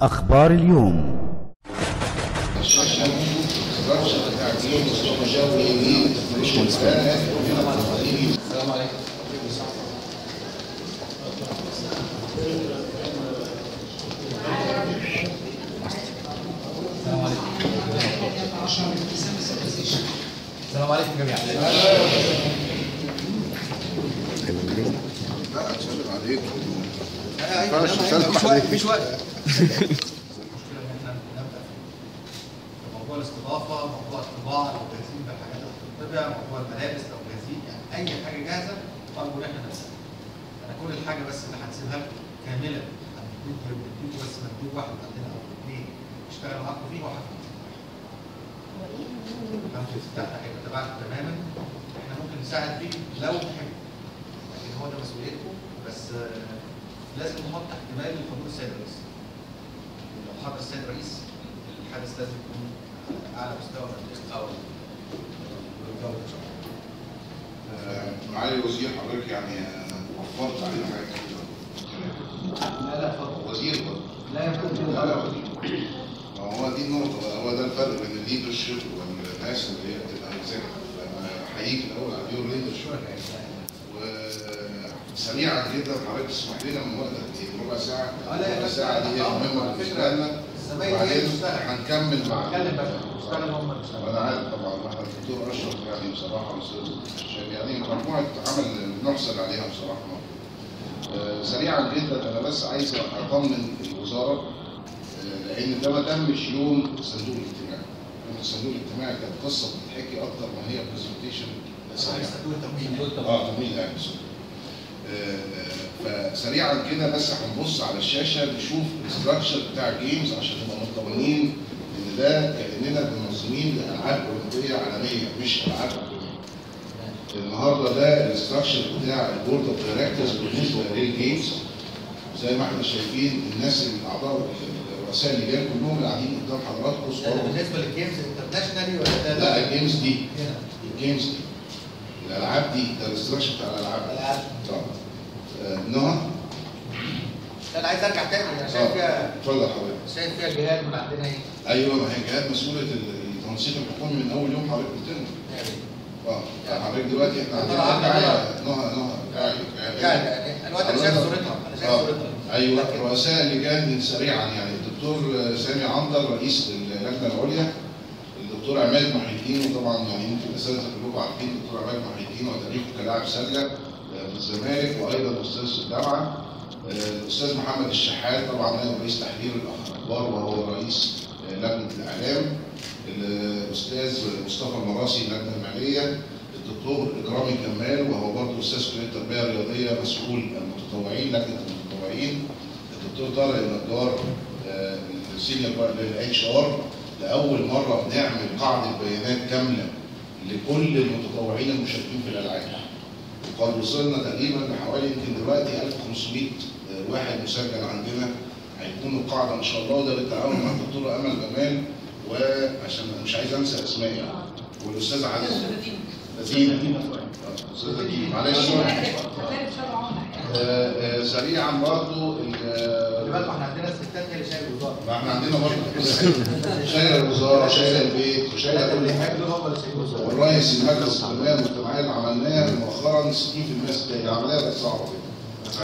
أخبار اليوم. السلام عليكم جميعا. لا أتسلم عليكم. مش وقت. موضوع الاستضافة، موضوع الطباعة، أو ترسيم بالحاجات الطبية، موضوع الملابس أو الغسيل، يعني أي حاجة جاهزة أرجو إن إحنا نرسمها. أنا كل الحاجة بس اللي هنسيبها لكم كاملة هنديكوا بس مندوب واحد عندنا أو اثنين يشتغلوا معاكم فيه وهتفهموا. المنفذ بتاعنا هيبقى تبعكم تماما، احنا ممكن نساعد فيه لو تحبوا، لكن هو ده مسؤوليتكم، بس لازم نحط احتمال لحضور السيد الرئيس. لو حضر السيد الرئيس الحدث لازم يكون على مستوى القوي والجوده ان شاء الله. معالي الوزير حضرتك يعني وفرت علينا حاجات كتير. لا اتفضل. وزير برضه. لا يمكن. لا وزير. هو دي النقطة، هو ده الفرق بين الليدرشيب والناس اللي هي بتبقى مذاكرة. أحييك الأول على اليور ليدرشيب وسريعة كده حضرتك تسمح لنا من وقت قد إيه؟ ربع ساعة؟ ربع ساعة دي هي مهمة بالنسبة لنا وبعدين هنكمل مع أنا عارف طبعا الدكتور أشرف يعني بصراحة يعني مجموعة عمل بنحصل عليها بصراحة. سريعة جدا أنا بس عايز أطمن الوزارة لأن ده ما تمش يوم الصندوق الاجتماعي. يوم الصندوق الاجتماعي كانت قصة بتتحكي أكتر ما هي برزنتيشن سريعة. تمويل أهلي فسريعا كده بس هنبص على الشاشة نشوف الاستراكشر بتاع الجيمز عشان نبقى مطمئنين إن ده كأننا منظمين لألعاب أولمبية عالمية مش ألعاب أولمبية. النهارده ده الاستراكشر بتاع البورد أوف دايركتورز بالنسبة للجيمز زي ما احنا شايفين الناس اللي أعضاء الرؤساء اللي جايين كلهم قاعدين قدام حضراتكم صورهم. بالنسبه للجيمز انترناشونالي ولا ده؟ لا الجيمز دي الجيمز دي الالعاب دي ده الاستراكشر بتاع الالعاب. الالعاب نهى انا عايز ارجع تاني انا شايف فيها اتفضل يا حضرتك شايف فيها جهات من عندنا ايه؟ ايوه ما هي جهات مسؤوله التنسيق الحكومي من اول يوم حضرتك قلت لنا. حضرتك دلوقتي احنا عندنا نهى الوقت انا شايف صورتها انا شايف صورتها. ايوه الرؤساء اللي جايين سريعا يعني الدكتور سامي عنتر رئيس اللجنه العليا، الدكتور عماد محي الدين وطبعا يعني يمكن الاساتذه كلكم عارفين الدكتور عماد محي الدين وتاريخه كلاعب سله في الزمالك وايضا استاذ الجامعه، الاستاذ محمد الشحات طبعا نائب رئيس تحرير الاخبار وهو رئيس لجنه الاعلام، الاستاذ مصطفى المراسي اللجنه الماليه، الدكتور إجرامي كمال وهو برضه استاذ كليه التربيه الرياضيه مسؤول المتطوعين لجنه المتطوعين، الدكتور طلع النجار السينيور اتش ار لاول مره بنعمل قاعده بيانات كامله لكل المتطوعين المشاركين في الالعاب. وقد وصلنا تقريبا لحوالي يمكن دلوقتي 1500 واحد مسجل عندنا هيكون القاعده ان شاء الله وده بالتعاون مع الدكتوره أمل جمال وعشان مش عايز انسى اسماء يعني والاستاذ علي صدقين معلش سريعا برضه ما احنا عندنا الستات اللي شايله الوزاره ما احنا عندنا برضه شايله الوزاره شايله البيت وشايله كل حاجه والرئيس المجلس القضائي المجتمعيه اللي عملناها مؤخرا 60% العمليه بقت صعبه